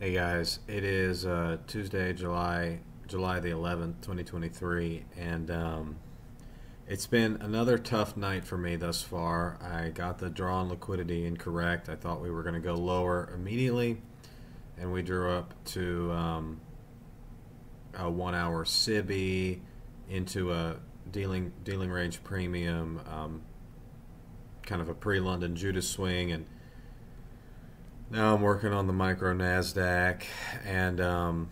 Hey guys, it is Tuesday, July the 11th, 2023, and it's been another tough night for me thus far. I got the draw on liquidity incorrect. I thought we were going to go lower immediately, and we drew up to a 1 hour SIBI into a dealing range premium, kind of a pre-London Judas swing, and now I'm working on the micro NASDAQ, and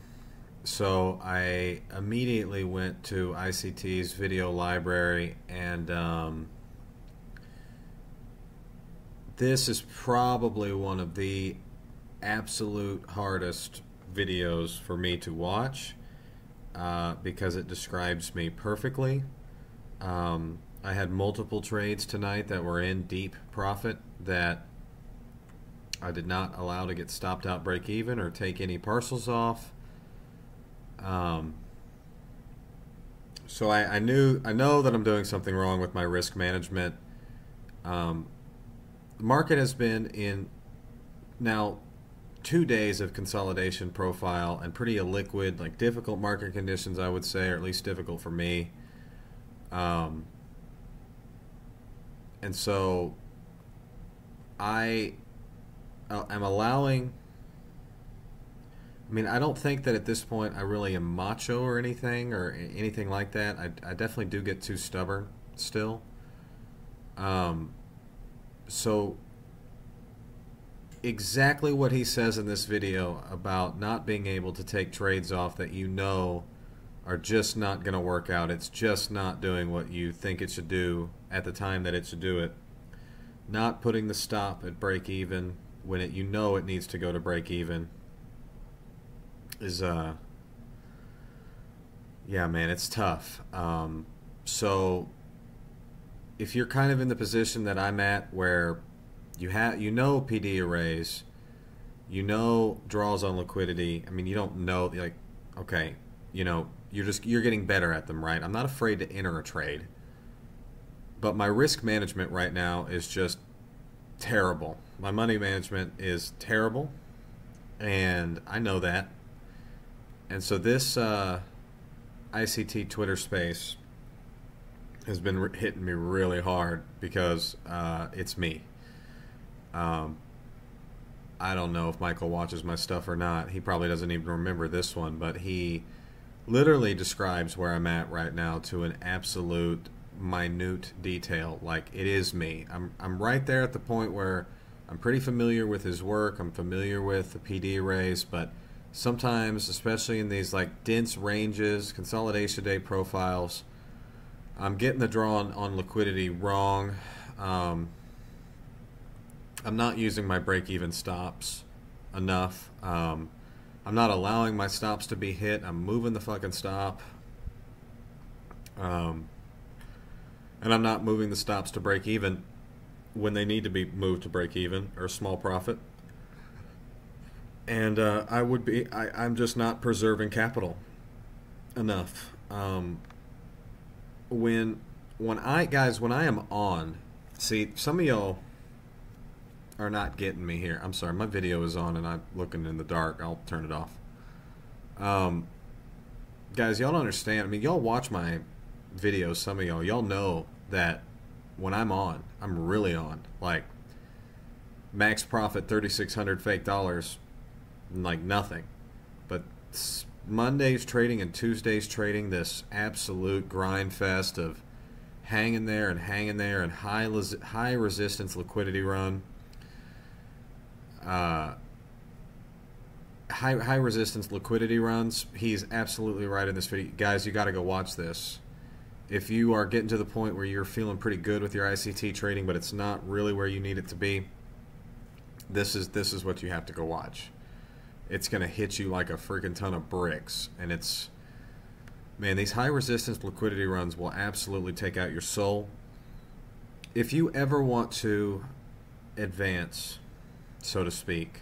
so I immediately went to ICT's video library, and this is probably one of the absolute hardest videos for me to watch because it describes me perfectly. I had multiple trades tonight that were in deep profit that I did not allow to get stopped out break even or take any parcels off. So I know that I'm doing something wrong with my risk management. The market has been in now 2 days of consolidation profile and pretty illiquid, like difficult market conditions, I would say, or at least difficult for me. And so I don't think that at this point I really am macho or anything like that. I definitely do get too stubborn still. So exactly what he says in this video about not being able to take trades off that you know are just not going to work out. It's just not doing what you think it should do at the time that it should do it. Not putting the stop at break even when it, you know, it needs to go to break even is, yeah, man, it's tough. So if you're kind of in the position that I'm at where you have, you know, PD arrays, you know, draws on liquidity. I mean, you don't know, like, okay, you know, you're getting better at them, right? I'm not afraid to enter a trade, but my risk management right now is just terrible. My money management is terrible, and I know that. And so this ICT Twitter space has been hitting me really hard because it's me. I don't know if Michael watches my stuff or not. He probably doesn't even remember this one, but he literally describes where I'm at right now to an absolute minute detail. Like, it is me. I'm right there at the point where I'm pretty familiar with his work. I'm familiar with the PD arrays, but sometimes, especially in these like dense ranges, consolidation day profiles, I'm getting the draw on liquidity wrong. I'm not using my break-even stops enough. I'm not allowing my stops to be hit. I'm moving the fucking stop. And I'm not moving the stops to break even when they need to be moved to break even or small profit. And I'm just not preserving capital enough. When I am on, see, some of y'all are not getting me here. I'm sorry, my video is on and I'm looking in the dark. I'll turn it off. Guys, y'all don't understand. I mean, y'all watch my videos, some of y'all know that when I'm on, I'm really on. Like, max profit 3,600 fake dollars, like nothing. But Monday's trading and Tuesday's trading, this absolute grind fest of hanging there and high resistance liquidity run, high resistance liquidity runs. He's absolutely right in this video, guys. You got to go watch this. If you are getting to the point where you're feeling pretty good with your ICT trading, but it's not really where you need it to be, this is what you have to go watch. It's going to hit you like a freaking ton of bricks. And it's, man, these high resistance liquidity runs will absolutely take out your soul. If you ever want to advance, so to speak,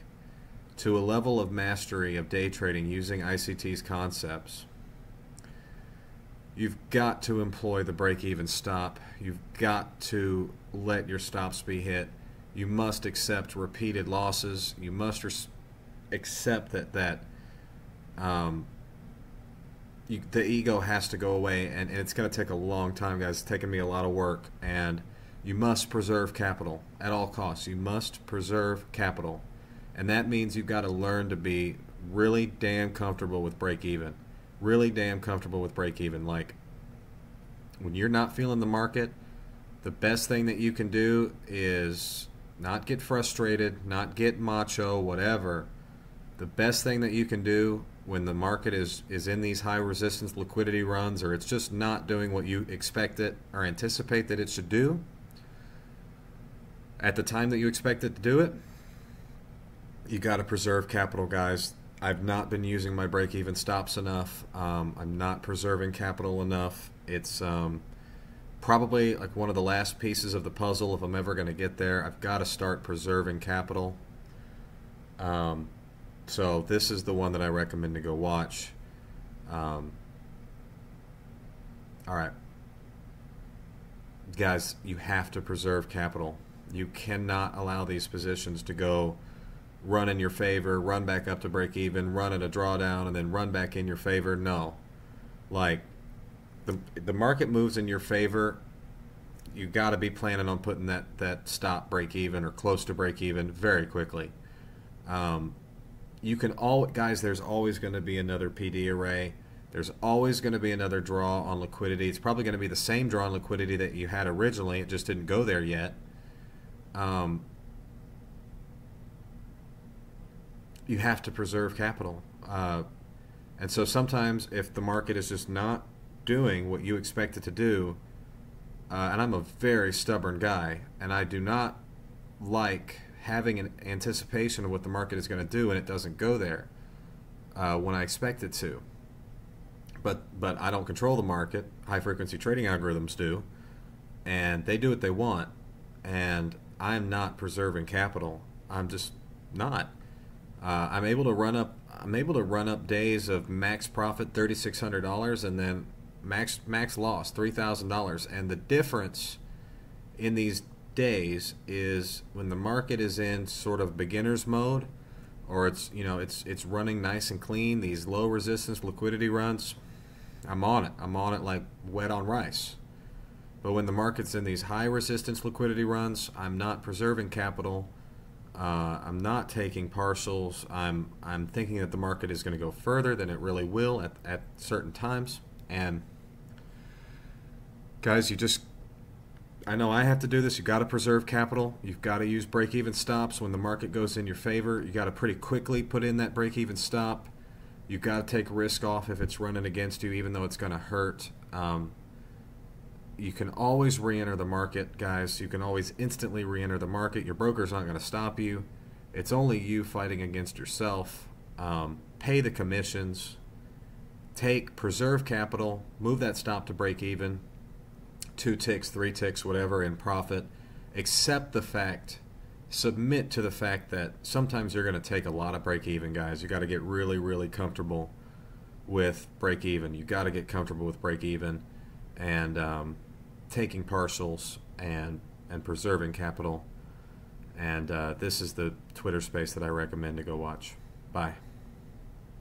to a level of mastery of day trading using ICT's concepts, you've got to employ the break-even stop. You've got to let your stops be hit. You must accept repeated losses. You must accept that the ego has to go away, and it's going to take a long time, guys. It's taken me a lot of work, and you must preserve capital at all costs. You must preserve capital, and that means you've got to learn to be really damn comfortable with break even. Really damn comfortable with break even. Like, when you're not feeling the market, the best thing that you can do is not get frustrated, not get macho, whatever. The best thing that you can do when the market is in these high resistance liquidity runs, or it's just not doing what you expect it or anticipate that it should do at the time that you expect it to do it, you got to preserve capital, guys. I've not been using my break-even stops enough. I'm not preserving capital enough. It's probably like one of the last pieces of the puzzle if I'm ever going to get there. I've got to start preserving capital. So this is the one that I recommend to go watch. All right. Guys, you have to preserve capital. You cannot allow these positions to go run in your favor, run back up to break even, run at a drawdown, and then run back in your favor. No. Like, the market moves in your favor, you got to be planning on putting that stop break even or close to break even very quickly. You can guys, there's always going to be another PD array. There's always going to be another draw on liquidity. It's probably going to be the same draw on liquidity that you had originally. It just didn't go there yet. You have to preserve capital. And so sometimes if the market is just not doing what you expect it to do, and I'm a very stubborn guy, and I do not like having an anticipation of what the market is going to do and it doesn't go there when I expect it to. But I don't control the market. High-frequency trading algorithms do, and they do what they want, and I'm not preserving capital. I'm just not. I'm able to run up days of max profit $3,600 and then max loss $3,000, and the difference in these days is when the market is in sort of beginner's mode, or it's running nice and clean, these low resistance liquidity runs. I'm on it like wet on rice. But when the market's in these high resistance liquidity runs, I'm not preserving capital. I'm not taking partials. I'm thinking that the market is going to go further than it really will at certain times. And guys, I know I have to do this. You've got to preserve capital. You've got to use break-even stops when the market goes in your favor. You got to pretty quickly put in that break-even stop. You've got to take risk off if it's running against you, even though it's going to hurt. You can always re-enter the market, guys. You can always instantly re-enter the market. Your broker's not going to stop you. It's only you fighting against yourself. Pay the commissions. Preserve capital. Move that stop to break even. 2 ticks, 3 ticks, whatever, in profit. Accept the fact. Submit to the fact that sometimes you're going to take a lot of break even, guys. You got to get really, really comfortable with break even. You got to get comfortable with break even and taking partials and preserving capital. And this is the Twitter space that I recommend to go watch. Bye.